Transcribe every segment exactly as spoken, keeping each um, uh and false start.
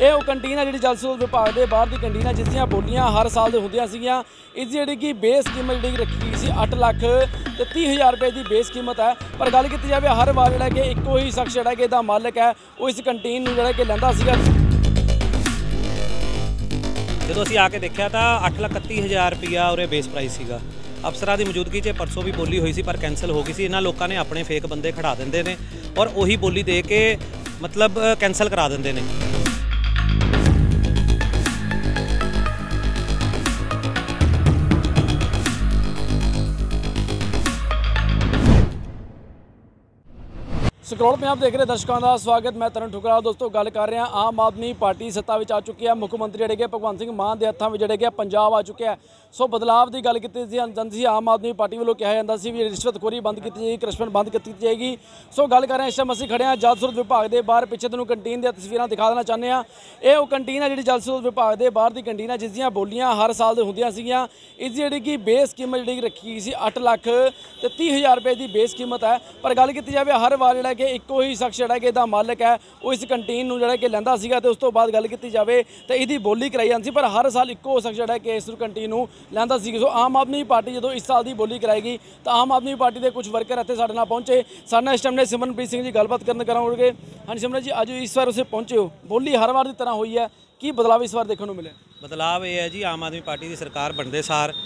ਇਹ ਉਹ ਕੰਟੀਨ ਹੈ ਜਿਹੜੀ ਜਲ ਸਰੋਤ ਵਿਭਾਗ ਦੇ ਬਾਹਰ ਦੀ ਕੰਟੀਨ ਹੈ ਜਿਸ ਦੀਆਂ ਬੋਲੀਆਂ ਹਰ ਸਾਲ ਦੇ ਹੁੰਦੀਆਂ ਸੀਗੀਆਂ। ਇਸ ਜਿਹੜੀ ਕਿ ਬੇਸ ਕੀਮਤ ਜਿਹੜੀ ਰੱਖੀ ਗਈ ਸੀ ਅੱਠ ਲੱਖ ਤੇ ਤੀਹ ਹਜ਼ਾਰ ਰੁਪਏ ਦੀ ਬੇਸ ਕੀਮਤ ਹੈ। ਪਰ ਗੱਲ ਕੀਤੀ ਜਾਵੇ ਹਰ ਵਾਰ ਜਿਹੜਾ ਕਿ ਇੱਕੋ ਹੀ ਸ਼ਖਸ ਜਿਹੜਾ ਕਿ ਇਹਦਾ ਮਾਲਕ ਹੈ ਉਹ ਇਸ ਕੰਟੀਨ ਨੂੰ ਜਿਹੜਾ ਕਿ ਲੈਂਦਾ ਸੀਗਾ। ਜਦੋਂ ਅਸੀਂ ਆ ਕੇ ਦੇਖਿਆ ਤਾਂ ਅੱਠ ਲੱਖ ਇਕੱਤੀ ਹਜ਼ਾਰ ਰੁਪਇਆ ਉਹਦੇ ਬੇਸ ਪ੍ਰਾਈਸ ਸੀਗਾ। ਅਫਸਰਾਂ ਦੀ ਮੌਜੂਦਗੀ 'ਚ ਪਰਸੋਂ ਵੀ ਬੋਲੀ ਹੋਈ ਸੀ ਪਰ ਕੈਂਸਲ ਹੋ ਗਈ ਸੀ। ਇਹਨਾਂ ਲੋਕਾਂ ਨੇ ਆਪਣੇ ਫੇਕ ਬੰਦੇ ਖੜਾ ਦਿੰਦੇ ਨੇ ਔਰ ਉਹੀ ਬੋਲੀ ਦੇ ਕੇ मतलब कैंसल करा देंगे ने। स्क्रॉल पंजाब देख रहे दर्शकों का स्वागत, मैं तरन ठुकरा। दोस्तों गल कर रहे हैं आम आदमी पार्टी सत्ता आ चुकी है, मुख्यमंत्री जोड़े गए भगवंत सिंह मान के हथों में जोड़े गए पंजाब आ चुके हैं। सो बदलाव की गल की जाती आम आदमी पार्टी वालों कहा जाता है भी रिश्वतखोरी बंद की जाएगी, करप्शन बंद की जाएगी। सो गल कर रहे हैं इस टाइम असीं खड़े हैं जल स्रोत विभाग के बाहर। पिछे तुहानूं कंटीन दी तस्वीरां दिखा देना चाहते हैं। ये वो कंटीन है जी जल स्रोत विभाग के बाहर की कंटीन है जिस दी बोलियां हर साल होंदियां सीगियां। इस जी कि बेस कीमत जी रखी गई सी अठ लख ते तीह हज़ार रुपये की बेस कीमत है। पर गल की जाए हर बार जो कि एको ही शख्स जोड़ा कि इसका मालिक है वो इस कंटीन में जोड़ा कि लैंदा सीगा ते उस तो बाद गल की जाए तो इसकी बोली कराई जाती पर हर साल एको शख्स जोड़ा कि इस कंटीन में लैंदा सी। सो आम आदमी पार्टी जो इस साल की बोली कराई गई तो आम आदमी पार्टी के कुछ वर्कर इतने साढ़े नाल पहुंचे। साढ़े इस टाइम ने सिमरप्रीत सिंह जी गलबात करन करांगे। हाँ सिमरन जी, आज इस बार उसे पहुंचे हो, बोली हर बार की तरह हुई है, की बदलाव इस बार देखने को मिले? बदलाव ये है जी, आम आदमी पार्टी की सरकार बनते सार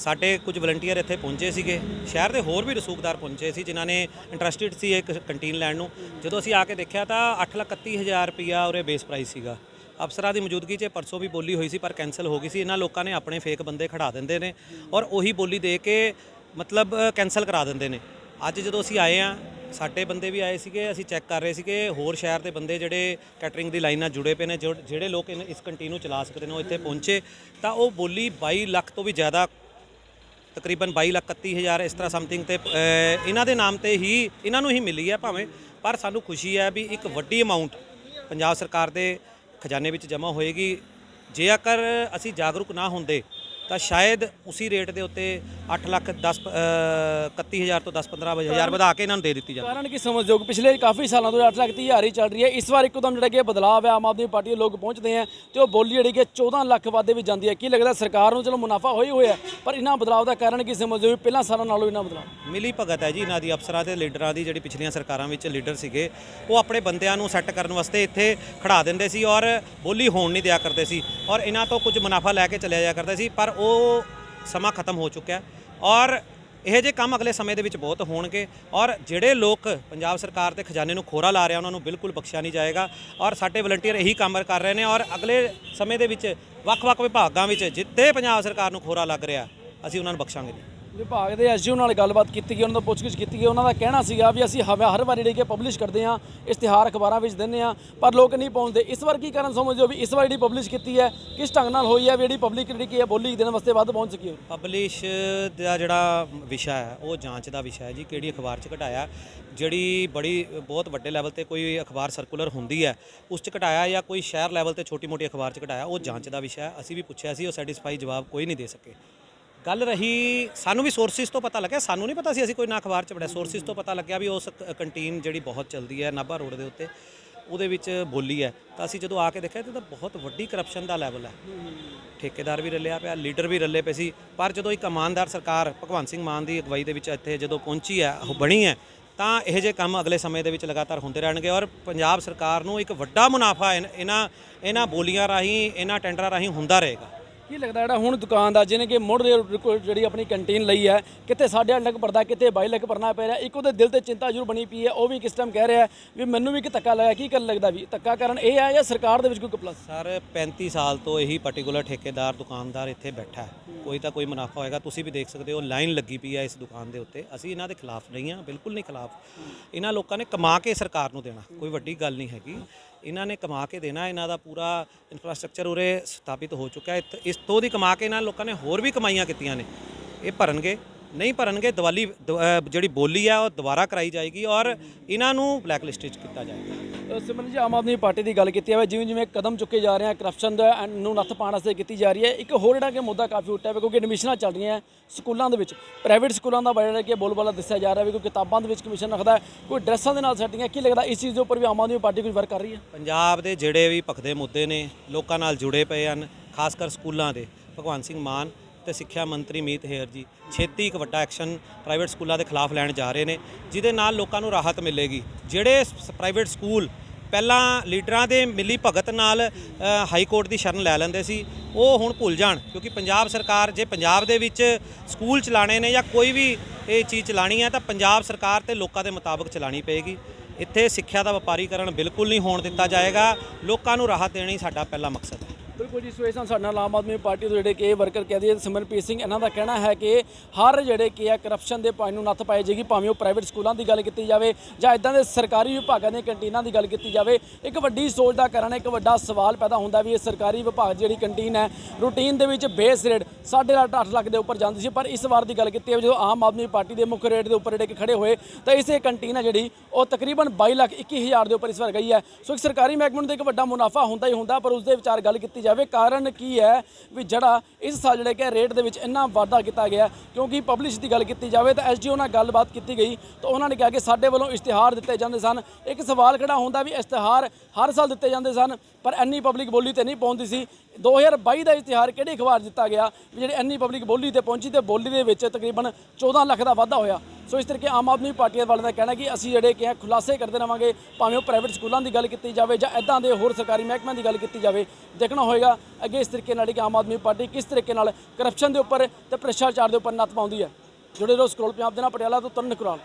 साढ़े कुछ वलंटियर इत्थे पहुंचे सीगे, शहर के होर भी रसूखदार पहुंचे सी जिन्होंने इंट्रस्टिड सी एक कंटीन लैण। जो असी आके देखा तो अठ लख इकत्ती हज़ार रुपया और बेस प्राइस सीगा। अफसर की मौजूदगी 'च परसों भी बोली हुई सी पर कैंसल हो गई सी। इन्हां लोगों ने अपने फेक बंदे खड़ा देंदे ने और उही बोली दे के मतलब कैंसल करा देंदे ने। अज जो असी आए हाँ, साडे बंदे भी आए थे, असी चैक कर रहे थे, होर शहर के बंदे जोड़े कैटरिंग की लाइन जुड़े पे ने, जो जोड़े लोग इस कंटीन चला सकते हैं इत्थे पहुंचे तो वह बोली बाई लख तो भी ज़्यादा, तकरीबन बाई लख इकत्ती हज़ार इस तरह समथिंग ते इन्हां दे नाम ते ही इन्हां नूं ही मिली है भावें। पर सानू खुशी है भी एक वड्डी अमाउंट पंजाब सरकार दे खजाने विच जमा होएगी। जे अगर असी जागरूक ना होंदे तो शायद उसी रेट के उत्ते अठ लख दस इकत्ती हज़ार तो दस पंद्रह हज़ार बढ़ा के इन्हों दे दी जाए। कारण कि समझ दो पिछले काफ़ी सालों तो अठ लख तीह हज़ार ही चल रही है, इस बार एकदम जो बदलाव है आम आदमी पार्टी लोग पहुँचते हैं तो बोली जी कि चौदह लख वादे भी जाती है। की लगता सरकार को चलो मुनाफा हो ही होया पर इन्हों बदलाव का कारण की समझ दो पहला सालों नालों इन्हों बदलाव मिली भगत है जी। इन्हों की अफसर के लीडर की जी पिछलिया सरकार लीडर से वो अपने बंदों सैट करने वास्ते इतने खड़ा देंगे सी और बोली होने नहीं दिया करते सी और इन्हों तो कुछ मुनाफा लैके चलिया जाया करते सी। पर ਉਹ ਸਮਾਂ खत्म हो चुका है और यह जे काम अगले समय के बहुत होणगे और ਜਿਹੜੇ ਲੋਕ पंजाब सरकार के खजाने ਨੂੰ ਖੋਰਾ ਲਾ ਰਿਹਾ ਉਹਨਾਂ ਨੂੰ बिल्कुल बख्शिया नहीं जाएगा। और साडे वलंटियर यही काम कर रहे हैं और अगले समय के ਵੱਖ-ਵੱਖ ਵਿਭਾਗਾਂ ਵਿੱਚ ਜਿੱਥੇ पंजाब सरकार ਨੂੰ ਖੋਰਾ लग रहा ਅਸੀਂ ਉਹਨਾਂ ਨੂੰ ਬਖਸ਼ਾਂਗੇ। विभाग के एस जी ओ नाल गलबात की गई, उन्होंने पुछगिछ की गई, उन्होंने कहना सीगा भी असी हवा हर बार जी पब्लिश करते हैं, इश्तिहार अखबारों में देंगे पर लोग नहीं पहुँचते। इस बार की कारण समझो भी इस बार जी पब्लिश की है किस ढंग नाल हुई है भी जी पब्लिक जी है बोली देने वास्ते वध पहुँच सकी? पब्लिश का जोड़ा विशा है वो जाँच का विशा है जी, कि अखबार घटाया जी बड़ी बहुत वड्डे लैवल पर कोई अखबार सर्कुलर होंगी है उस घटाया या कोई शहर लैवल पर छोटी मोटी अखबार घटाया वो जाँच का विशा है। असी भी पूछा सी सैटिस्फाई जवाब कोई नहीं दे सके। गल रही सानू भी सोर्सिस तो पता लगे, सानू नहीं पता सी, असी कोई ना अखबार च पढ़िया, सोर्सिस तो पता लग्या भी उस कंटीन जी बहुत चलती है नाभा रोड के उत्ते उहदे विच बोली है तो असी जो आके देखा तो बहुत वड्डी करप्शन का लैवल है। ठेकेदार भी रलिया पाया, लीडर भी रले पे सी पर जो एक ईमानदार सरकार भगवंत सिंह मान की अगवाई के इत्थे जो पहुंची है बनी है तो यह जे काम अगले समय के लगातार होंदे रहणगे और पंजाब सरकार नूं एक वड्डा मुनाफा इन्हां इन्हां बोलियां राहीं इन्हां टैंडरां राहीं होंदा रहेगा। ਕੀ ਲੱਗਦਾ ਜਿਹੜਾ ਹੁਣ ਦੁਕਾਨਦਾਰ ਜਿਹਨੇ ਕਿ ਮੁੜ ਜਿਹੜੀ ਆਪਣੀ ਕੰਟੀਨ ਲਈ ਹੈ ਕਿਤੇ ਸਾਢੇ ਅੱਠ ਲੱਖ ਪਰਦਾ ਕਿਤੇ ਬਾਈ ਲੱਖ ਪਰਨਾ ਪੈ ਰਿਹਾ, ਇੱਕ ਉਹਦੇ ਦਿਲ ਤੇ ਚਿੰਤਾ ਜ਼ਰੂਰ ਬਣੀ ਪਈ ਹੈ। ਉਹ ਵੀ ਕਿਸ ਟਾਈਮ ਕਹਿ ਰਿਹਾ ਵੀ ਮੈਨੂੰ ਵੀ ਇੱਕ ਧੱਕਾ ਲੱਗਾ। ਕੀ ਗੱਲ ਲੱਗਦਾ ਵੀ ਧੱਕਾ ਕਾਰਨ ਇਹ ਹੈ ਜਾਂ ਸਰਕਾਰ ਦੇ ਵਿੱਚ ਕੋਈ ਪਲੱਸ? ਸਰ ਪੈਂਤੀ ਸਾਲ ਤੋਂ ਇਹੀ ਪਾਰਟਿਕੂਲਰ ਠੇਕੇਦਾਰ ਦੁਕਾਨਦਾਰ ਇੱਥੇ ਬੈਠਾ ਹੈ, ਕੋਈ ਤਾਂ ਕੋਈ ਮੁਨਾਫਾ ਹੋਏਗਾ। ਤੁਸੀਂ ਵੀ ਦੇਖ ਸਕਦੇ ਹੋ ਲਾਈਨ ਲੱਗੀ ਪਈ ਹੈ ਇਸ ਦੁਕਾਨ ਦੇ ਉੱਤੇ। ਅਸੀਂ ਇਹਨਾਂ ਦੇ ਖਿਲਾਫ ਨਹੀਂ ਹਾਂ, ਬਿਲਕੁਲ ਨਹੀਂ ਖਿਲਾਫ। ਇਹਨਾਂ ਲੋਕਾਂ ਨੇ ਕਮਾ ਕੇ ਸਰਕਾਰ ਨੂੰ ਦੇਣਾ, ਕੋਈ ਵੱਡੀ ਗੱਲ ਨਹੀਂ ਹੈਗੀ। ਇਹਨਾਂ ਨੇ ਕਮਾ ਕੇ ਦੇਣਾ, ਇਹਨਾਂ ਦਾ ਪੂਰਾ ਇਨਫਰਾਸਟ੍ਰਕਚਰ ਉਰੇ ਸਥਾਪਿਤ ਹੋ ਚੁੱਕਾ ਹੈ। ਇਸ ਤੋਂ ਦੀ ਕਮਾ ਕੇ ਇਹਨਾਂ ਲੋਕਾਂ ਨੇ ਹੋਰ ਵੀ ਕਮਾਈਆਂ ਕੀਤੀਆਂ ਨੇ। ਇਹ ਭਰਨਗੇ ਨਹੀਂ ਭਰਨਗੇ ਦੀਵਾਲੀ ਜਿਹੜੀ ਬੋਲੀ ਆ ਉਹ ਦੁਬਾਰਾ ਕਰਾਈ ਜਾਏਗੀ ਔਰ ਇਹਨਾਂ ਨੂੰ ਬਲੈਕ ਲਿਸਟ ਵਿੱਚ ਕੀਤਾ ਜਾਏਗਾ। सिमरन जी, आम आदमी पार्टी की गल की है जिवें जिवें कदम चुके जा रहे हैं करप्शन नूं नत्थ पाउण वास्ते की जा रही है। एक होर जिहड़ा कि मुद्दा काफ़ी उठा है क्योंकि एडमिशन चल रही हैं स्कूलों के प्राइवेट स्कूलों का बड़ा कि बोलबाला दस्सिया जा रहा है, कोई किताबों के कमीशन रखता है, कोई ड्रैसा के नाल सैटिंग, की लगता इस चीज़ के उपर भी आम आदमी पार्टी कुछ वर्क कर रही है। पंजाब के जिहड़े भी भखदे मुद्दे ने लोकां नाल जुड़े पे हैं, खासकर स्कूलों के भगवंत सिंह मान ते सिक्ख्या मंत्री मीत हेर जी छेती एक वड्डा एक्शन प्राइवेट स्कूलों के खिलाफ लैन जा रहे हैं, जिहदे नाल लोकां नूं राहत मिलेगी। जिहड़े प्राइवेट स्कूल पहला लीडरां दे मिली भगत नाल हाई कोर्ट की शरण लै लैंदे सी, वो हुण भुल जाण, क्योंकि पंजाब सरकार जे पंजाब दे विच स्कूल चलाने ने या कोई भी ये चीज़ चलानी है तो पंजाब सरकार ते लोकां दे मुताबक चलानी पेगी। इत्थे सिक्ख्या दा व्यापारीकरण बिल्कुल नहीं होण दित्ता जाएगा, लोकां नूं राहत देणी साडा पहला मकसद है। बिल्कुल जी, सो इस आम आदमी पार्टी तो जे वर्कर कह दी सिमरप्रीत सिंह, इन्हों का कहना है कि हर जेडे कि है करप्शन के पानी नत्थ पाई जाएगी, भावें प्राइवेट स्कूलों की गल की जाए या इदा के सरकारी विभागों के कैंटीनों की गल की जाए। एक वड्डी सोच का कारण एक वड्डा सवाल पैदा होंदा भी सरकारी विभाग जी कैंटीन है रूटीन के बेस रेट साढ़े अठ अठ लाख के उपर जाती है, पर इस बार की गल की जो आम आदमी पार्टी के मुख्य रेट के उपर जेडे खड़े हुए तो इस कैंटीन है जी तकरीबन बाई लाख इक्की हज़ार के उपर इस बार गई है। सो एक सरकारी महकमे में एक वड्डा मुनाफा होंदा ही होंदा, पर उसके विचार गल की जाए कारण की है भी जड़ा इस साल जोड़े क्या रेट के इन्ना वाधा किया गया, क्योंकि पब्लिश की गल की जाए तो एस डी ओ नाल गलबात की गई तो उन्होंने कहा कि साढ़े वालों इश्तिहार दिते जाते सन। एक सवाल खड़ा होंदा भी इश्तिहार हर साल दिते जाते सन पर इन्नी पब्लिक बोली तो नहीं पहुँचती सी। दो हज़ार बाई का इश्तिहार किहड़े अखबार दिता गया भी जिहड़ी इन्नी पब्लिक बोली तो पहुँची तो बोली दे विच तकरीबन चौदह लाख का वाधा होया। सो इस तरीके आम आदमी पार्टी वालों का कहना कि असी जिहड़े कि खुलासे करते रहेंगे, भावें प्राइवेट स्कूलों की गल की जाए या इदां दे होर सरकारी महकमे की गल की जाए। देखना होएगा अगे इस तरीके नाल आम आदमी पार्टी किस तरीके करप्शन के उपर ते भ्रिष्टाचार के उपर नत्थ पाउंदी है। जुड़े रहो स्क्रोल पंजाब दे नाल, पटियाला तो तरण कुराल।